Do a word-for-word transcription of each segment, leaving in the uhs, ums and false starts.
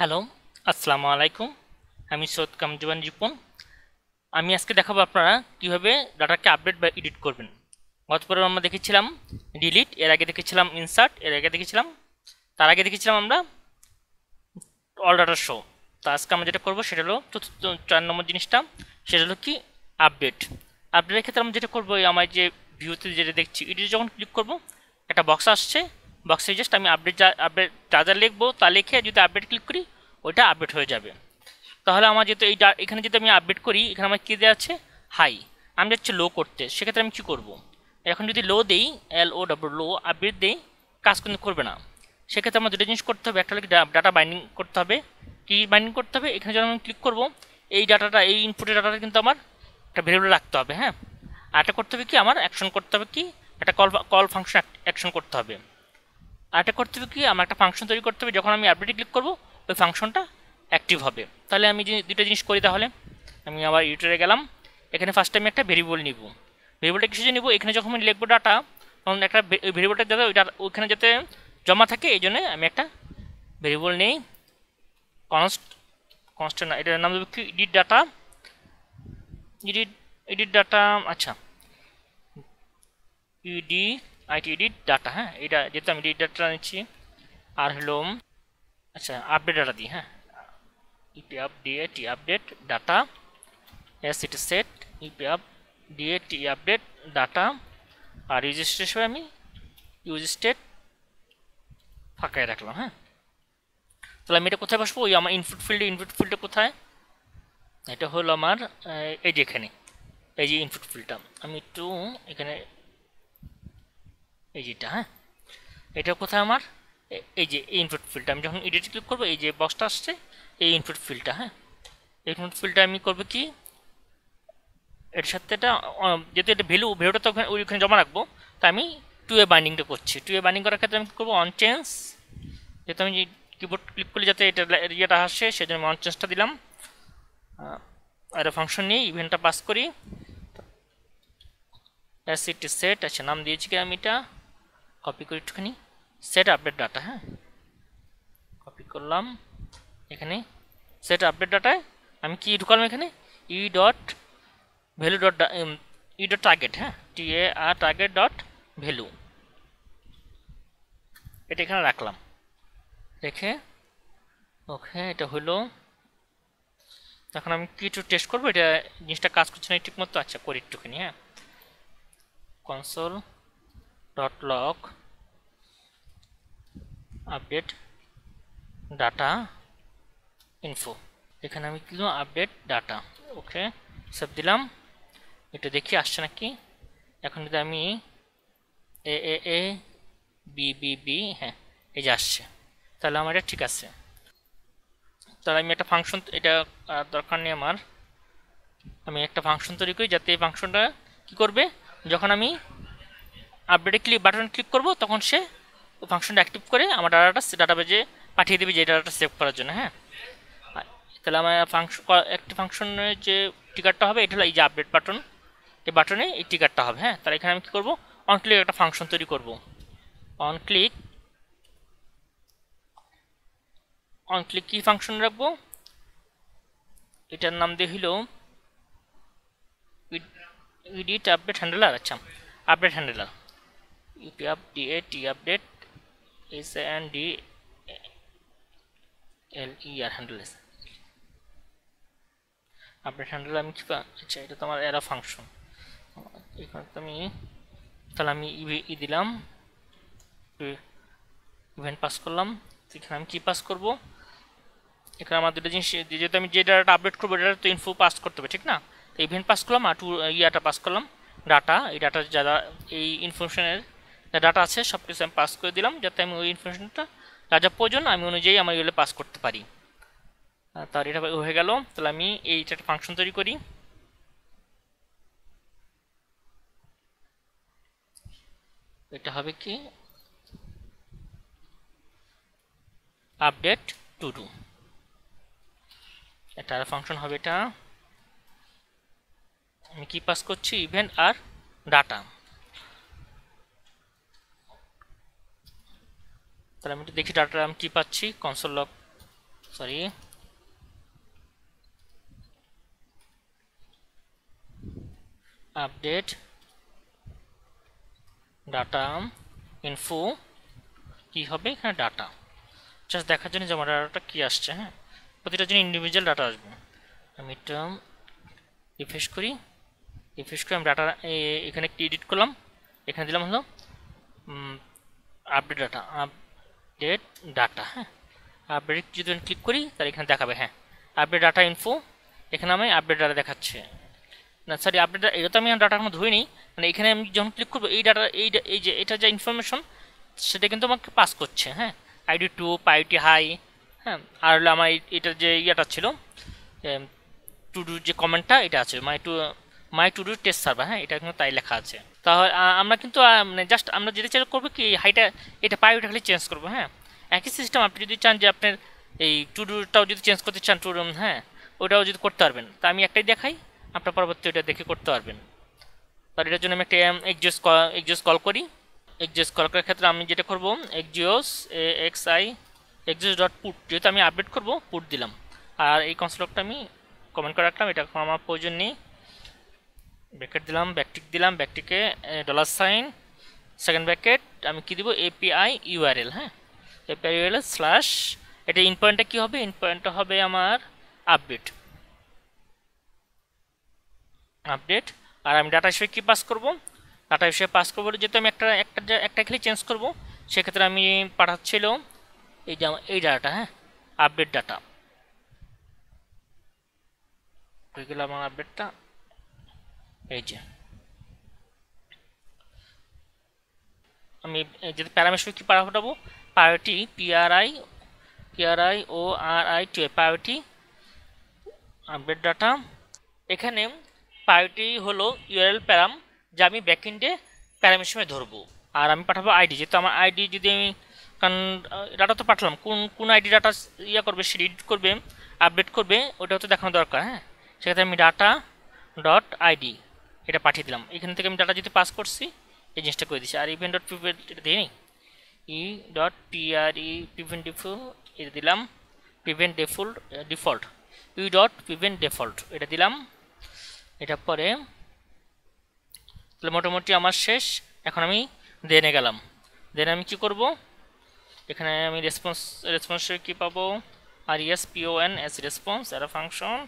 Hello আসসালামু আলাইকুম আমি সৈয়দ কামরুজ্জামান রিপন আমি আজকে দেখাবো আপনারা কিভাবে ডাটাকে আপডেট বা এডিট করবেন গত পর্বে আমরা দেখেছিলাম ডিলিট এর আগে দেখেছিলাম ইনসার্ট এর আগে দেখেছিলাম তার আগে দেখেছিলাম আমরা অল ডাটা শো তো আজকে আমরা যেটা করব সেটা হলো চার নম্বর জিনিসটা সেটা হলো কি আপডেট আপডেটের ক্ষেত্রে আমরা যেটা করব আমার যে ভিউতে যেটা দেখছি এডিট যখন ক্লিক করব একটা বক্স আসছে বক্সে জাস্ট আমি আপডেট আপডেট যা যা লিখবো তা লিখে যদি আপডেট ক্লিক করি ওটা আপডেট হয়ে যাবে তাহলে আমার যেহেতু এই এখানে যদি আমি আপডেট করি এখানে আমার কী দেওয়া আছে হাই আমি যাচ্ছি লো করতে সেক্ষেত্রে আমি কী করবো এখন যদি লো দিই এল ও ডাব্লু লো আপডেট দিই কাজ কিন্তু করবে না সেক্ষেত্রে আমার দুটো জিনিস করতে হবে একটা হলে ডাটা বাইন্ডিং করতে হবে কী বাইন্ডিং করতে হবে এখানে যখন আমি ক্লিক করবো এই ডাটাটা এই ইনপুটের ডাটাটা কিন্তু আমার একটা ভেরিয়েবল রাখতে হবে হ্যাঁ আর একটা করতে হবে কি আমার অ্যাকশন করতে হবে কি একটা কল কল ফাংশন অ্যাকশন করতে হবে আরেকটা করতে হবে কি আমার একটা ফাংশন তৈরি করতে হবে যখন আমি আপডেটে ক্লিক করবো ওই ফাংশনটা অ্যাক্টিভ হবে তাহলে আমি যে দুটো জিনিস করি তাহলে আমি আবার ইউটিউবে গেলাম এখানে ফার্স্ট আমি একটা ভেরিয়েবল নিব ভেরিয়েবলটা কিছু নিব এখানে যখন আমি লিখবো ডাটা তখন একটা ভেরিয়েবলটা যাতে ওইটা ওইখানে যাতে জমা থাকে এই জন্যে আমি একটা ভেরিয়েবল নেই কনস্ট কনস্ট্যান্ট না এটার নাম দেবো কি edit data edit edit data আচ্ছা ইডি আইটি এডিট ডাটা হ্যাঁ এটা যেহেতু আমি এডিট ডাটা নিচ্ছি আর হলো আচ্ছা আপডেট ডাটা দিই হ্যাঁ ইউপি আপ ডিএ টি আপডেট ডাটা এস ইট সেট ইউপি আপ ডিএ টি আপডেট ডাটা আর ইউজ স্টেট হিসেবে আমি ইউজ স্টেট ফাঁকায় রাখলাম হ্যাঁ তাহলে আমি এটা কোথায় বসবো ওই আমার ইনপুট ফিল্ডে ইনপুট ফিল্ডে কোথায় এটা হলো আমার এই যে এখানে এই যে ইনপুট ফিল্ডটা আমি একটু এখানে এই যেটা হ্যাঁ এটা কোথায় আমার এই যে ইনপুট ফিল্ডটা আমি যখন এডিট ক্লিক করবো এই যে বক্সটা আসছে এই ইনপুট ফিল্ডটা হ্যাঁ ইনপুট ফিল্ডটা আমি করবো কি এর সাথে এটা যেহেতু এটা ভ্যালু ভ্যালুটা তো ওখানে ওইখানে জমা রাখবো তা আমি টু এ বাইন্ডিংটা করছি টু এ বাইন্ডিং করার ক্ষেত্রে আমি কী করবো অন চেঞ্জ যেহেতু আমি কিবোর্ড ক্লিক করলে যাতে এটা ইয়েটা আসে সেই জন্য আমি অন চেঞ্জটা দিলাম আর ফাংশন নিয়ে ইভেন্টটা পাস করি এস ইট সেট আচ্ছা নাম দিয়েছি কি আমি এটা কপি করি একটুখানি সেট আপডেট ডাটা হ্যাঁ কপি করলাম এখানে সেট আপডেট ডাটায় আমি কি ঢুকালাম এখানে e dot value dot e dot target হ্যাঁ টি এ আর টার্গেট ডট ভ্যালু এটা এখানে রাখলাম রেখে ওকে এটা হলো এখন আমি কি একটু টেস্ট করবো এটা জিনিসটা কাজ করছে না ঠিক মতো আচ্ছা করি একটুখানি হ্যাঁ console dot log update data info এখানে আমি কি দিলাম আপডেট ডাটা ওকে সব দিলাম এটা দেখি আসছে নাকি এখন যদি আমি A A A B B B হ্যাঁ এই যে আসছে তাহলে আমার এটা ঠিক আছে তাহলে আমি একটা ফাংশন এটা দরকার নেই আমার আমি একটা ফাংশন তৈরি করি যাতে এই ফাংশনটা কী করবে যখন আমি আপডেটে ক্লিক বাটন ক্লিক করব তখন সে ফাংশনটা অ্যাক্টিভ করে আমার ডাটাটা ডাটাবেজে পাঠিয়ে দেবে যে ডাটাটা সেভ করার জন্য হ্যাঁ তাহলে আমার ফাংশন একটা ফাংশনের যে টিকারটা হবে এটা হলো এই যে আপডেট বাটন এই বাটনে এই টিকারটা হবে হ্যাঁ তাহলে এখানে আমি কী করবো অন ক্লিক একটা ফাংশন তৈরি করব অন ক্লিক অন ক্লিক কী ফাংশন রাখবো এটার নাম দিয়ে হলো এডিট আপডেট হ্যান্ডেলার আচ্ছা update handler UP up D A T update S N D L E R handler update handler আমি কি আচ্ছা এটা তো আমার এরা ফাংশন এখানে তো আমি তাহলে আমি ই দিলাম ইভেন্ট পাস করলাম এখানে আমি কী পাস করবো এখানে আমার দুটো জিনিস যেহেতু আমি যে ডাটাটা আপডেট করবো ডাটা তো ইনফো পাস করতে হবে ঠিক না ইভেন্ট পাস করলাম আর টু ইয়াটা পাস করলাম ডাটা এই ডাটার যারা এই ইনফরমেশনের যা ডাটা আছে সব কিছু আমি পাস করে দিলাম যাতে আমি ওই ইনফরমেশনটা যা যা প্রয়োজন আমি অনুযায়ী আমার এগুলো পাস করতে পারি তার এটা হয়ে গেল তাহলে আমি এইটা একটা ফাংশন তৈরি করি এটা হবে কি আপডেট টু টু এটা ফাংশন হবে এটা আমি কি পাস করছি ইভেন্ট আর ডাটা তাহলে আমি একটু দেখি ডাটা আমি কি পাচ্ছি console log sorry. Update data info কি হবে এখানে data just দেখার জন্য যে আমার ডাটাটা কি আসছে হ্যাঁ প্রতিটা জন্য ইন্ডিভিজুয়াল ডাটা আসবে আমি টার্ম রিফ্রেশ করি রিফ্রেশ করে আমি ডাটা এখানে কি এডিট করলাম এখানে দিলাম হলো আপডেট ডাটা আপডেট ডাটা হ্যাঁ আপডেট যদি ক্লিক করি তাহলে এখানে দেখাবে হ্যাঁ আপডেট ডাটা ইনফো এখানে আমি আপডেট ডাটা দেখাচ্ছে না সরি আপডেট এটা তো আমি ডাটা এখনো ধুইনি মানে এখানে আমি যখন ক্লিক করব এই ডাটা এই এই যে এটা যে ইনফরমেশন সেটা কিন্তু আমাকে পাস করছে হ্যাঁ আইডি টু পাইটি হাই হ্যাঁ আর হলো আমার এটা যে ইয়াটা ছিল টু ডু যে কমেন্টটা এটা আছে my to my to do test server হ্যাঁ এটা কিন্তু তাই লেখা আছে তাহলে আমরা কিন্তু মানে জাস্ট আমরা যেটা চেক করব কি হাইটা এটা পাইটা খালি চেঞ্জ করব হ্যাঁ একই সিস্টেম আপনি যদি চান যে আপনার এই টু ডুটাও যদি চেঞ্জ করতে চান টু ডু হ্যাঁ ওটাও যদি করতে পারবেন তা আমি একটাই দেখাই আপনারা পরবর্তী এটা দেখে করতে পারবেন তার এর জন্য আমি একটা এক্সিওস এক্সিওস কল করি এক্সিওস কল করার ক্ষেত্রে আমি যেটা করব Axios X I Axios dot put যেটা আমি আপডেট করব পুট দিলাম আর এই কনসোলটা আমি কমেন্ট করে রাখলাম এটা আমার প্রয়োজন নেই ব্র্যাকেট দিলাম ব্যাকটিক দিলাম ব্যাকটিকে ডলার সাইন সেকেন্ড ব্র্যাকেট আমি কি দিব এপিআই ইউআরএল হ্যাঁ এপিআই ইউআরএল স্ল্যাশ এটা ইন পয়েন্টটা কি হবে ইন পয়েন্টটা হবে আমার আপডেট আপডেট আর আমি ডাটা হিসেবে কি পাস করব ডাটা হিসেবে পাস করব যেটা আমি একটা একটা একটা খালি চেঞ্জ করব সেই ক্ষেত্রে আমি পাঠাচ্ছিল এই যে এই ডাটা হ্যাঁ আপডেট ডাটা কই গেল আমার আপডেটটা এই যে আমি যেটা প্যারামিটার কি পাঠাবো priority P R I P R I O R I to priority update data এখানে পাইটি হলো ইউআরএল প্যারাম যা আমি ব্যাকএন্ডে প্যারাম হিসেবে ধরব আর আমি পাঠাবো আইডি যেহেতু আমার আইডি যদি আমি কারণ ডাটা তো পাঠালাম কোন কোন আইডি ডাটা ইয়া করবে সে রিড করবে আপডেট করবে ওটা তো দেখানো দরকার হ্যাঁ সেক্ষেত্রে আমি ডাটা ডট আইডি এটা পাঠিয়ে দিলাম এখান থেকে আমি ডাটা যদি পাস করছি এই জিনিসটা করে দিচ্ছি আর ইভেন্ট ডট পিভেন্ট এটা দিই নি E dot P R E prevent default এটা দিলাম prevent default default you dot prevent default এটা দিলাম এটা পরে তাহলে মোটামুটি আমার শেষ এখন আমি দেনে গেলাম দেন আমি কি করব এখানে আমি রেসপন্স রেসপন্স কি পাবো R ES PON S response এর ফাংশন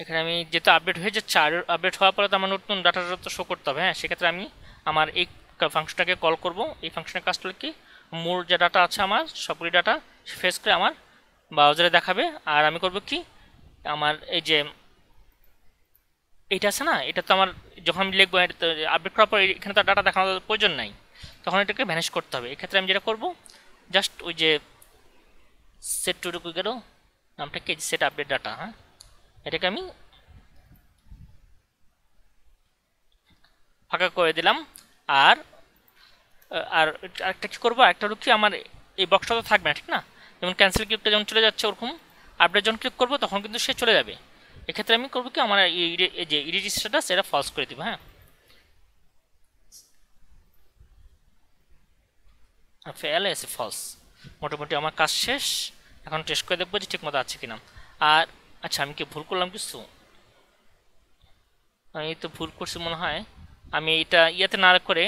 এখানে আমি যেটা আপডেট হয়ে যাচ্ছে আর আপডেট হওয়ার পরে তো আমার নতুন ডাটাটা তো শো করতে হবে হ্যাঁ সেক্ষেত্রে আমি আমার এই ফাংশনটাকে কল করব এই ফাংশনের কাজটা হলো কি মূল যে ডাটা আছে আমার সবগুলি ডাটা ফেস করে আমার ব্রাউজারে দেখাবে আর আমি করব কি আমার এই যে এটা আছে না এটা তো আমার যখন আমি লিখবো আপডেট করার পর এখানে তো ডাটা দেখানোর প্রয়োজন নাই তখন এটাকে ভ্যানিশ করতে হবে এক্ষেত্রে আমি যেটা করবো জাস্ট ওই যে সেট টু টুকু গেল নামটা কি সেট আপডেট ডাটা হ্যাঁ এটাকে আমি ফাঁকা করে দিলাম আর আর একটা কী করবো একটা হলো কি আমার এই বক্সটা তো থাকবে না ঠিক না যেমন ক্যান্সেল ক্লিকটা যেমন চলে যাচ্ছে ওরকম আপডেট যখন ক্লিক করবো তখন কিন্তু সে চলে যাবে এক্ষেত্রে আমি করবো কি আমার এই যে ইডিট স্ট্যাটাস এটা ফলস করে দেবো হ্যাঁ ফেল এসে ফলস মোটামুটি আমার কাজ শেষ এখন টেস্ট করে দেখবো যে ঠিকমতো আছে কিনা আর আচ্ছা আমি কি ভুল করলাম কিছু আমি তো ভুল করছি মনে হয় আমি এটা ইয়াতে না করে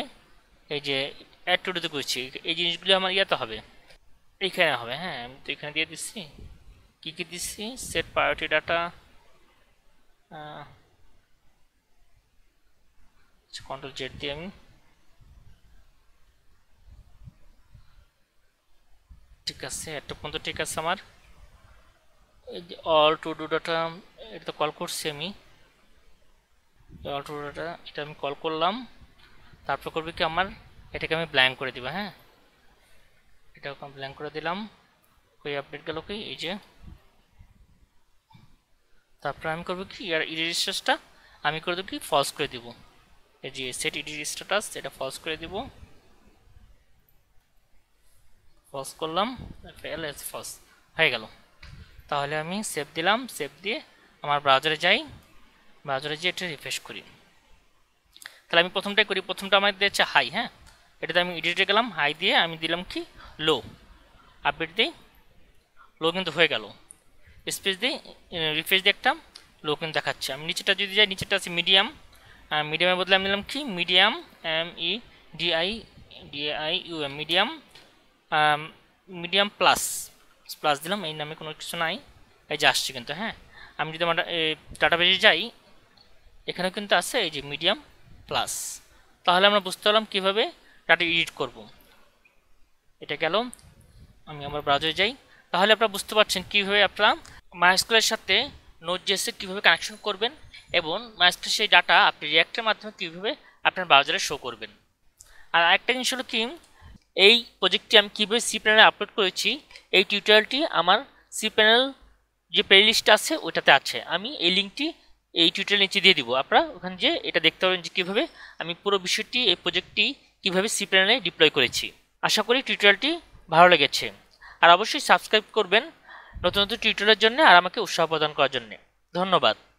এই যে অ্যাড টু ডুতে করছি এই জিনিসগুলো আমার ইয়াতে হবে এইখানে হবে হ্যাঁ আমি তো এখানে দিয়ে দিচ্ছি কি কি দিচ্ছি set priority data control Z দিয়ে আমি ঠিক আছে একটা পর্যন্ত ঠিক আছে আমার এই যে অল টু ডু ডাটা এটা তো কল করছি আমি অল টু ডু ডাটা এটা আমি কল করলাম তারপর করবে কি আমার এটাকে আমি ব্ল্যাঙ্ক করে দিব হ্যাঁ এটাও ব্ল্যাঙ্ক করে দিলাম কই আপডেট গেল কি এই যে তারপর আমি করব কি আর ইডিট স্ট্যাটাসটা আমি করে দেব কি ফলস করে দেব এই যে সেট ইডিট স্ট্যাটাস এটা ফলস করে দেব ফলস করলাম ফেল এস ফলস হয়ে গেল তাহলে আমি সেভ দিলাম সেভ দিয়ে আমার ব্রাউজারে যাই ব্রাউজারে গিয়ে এটা রিফ্রেশ করি তাহলে আমি প্রথমটাই করি প্রথমটা আমার দিয়েছে হাই হ্যাঁ এটাতে আমি ইডিটে গেলাম হাই দিয়ে আমি দিলাম কি লো আপডেট দিই লগ ইন তো হয়ে গেল। স্পেস দিই রিফ্রেশ দিই একটা লগ ইন দেখাচ্ছে। আমি নিচেটা যদি যাই, নিচেটা আছে মিডিয়াম, আর মিডিয়ামের বদলে আমি নিলাম কি medium M E D I D I U M medium medium plus plus দিলাম। এই নামে কোনো কিছু নাই, এই যে আসছে কিন্তু। হ্যাঁ, আমি যদি আমার ডাটাবেজে যাই এখানেও কিন্তু আছে এই যে মিডিয়াম প্লাস। তাহলে আমরা বুঝতে পারলাম কীভাবে ডাটা এডিট করব। এটা গেল, আমি আমার ব্রাউজারে যাই। তাহলে আপনারা বুঝতে পারছেন কীভাবে আপনারা মাইস্কুলের সাথে নোটজেসে কীভাবে কানেকশন করবেন এবং মাইস্কুলের সেই ডাটা আপনি রিয়াক্টের মাধ্যমে কীভাবে আপনার ব্রাউজারে শো করবেন। আর আরেকটা জিনিস হলো কি, এই প্রজেক্টটি আমি কীভাবে সি প্যানেলে আপলোড করেছি এই টিউটোরিয়ালটি আমার সি প্যানেল যে প্লেলিস্ট আছে ওইটাতে আছে। আমি এই লিঙ্কটি এই টিউটোরিয়াল নিচে দিয়ে দিব, আপনারা ওখানে যে এটা দেখতে পারেন যে কীভাবে আমি পুরো বিষয়টি এই প্রজেক্টটি কীভাবে সি প্যানেলে ডিপ্লয় করেছি। আশা করি টিউটোরিয়ালটি ভালো লেগেছে, আর অবশ্যই সাবস্ক্রাইব করবেন নতুন নতুন টিউটোরিয়ালের জন্য আর আমাকে উৎসাহ প্রদান করার জন্য। ধন্যবাদ।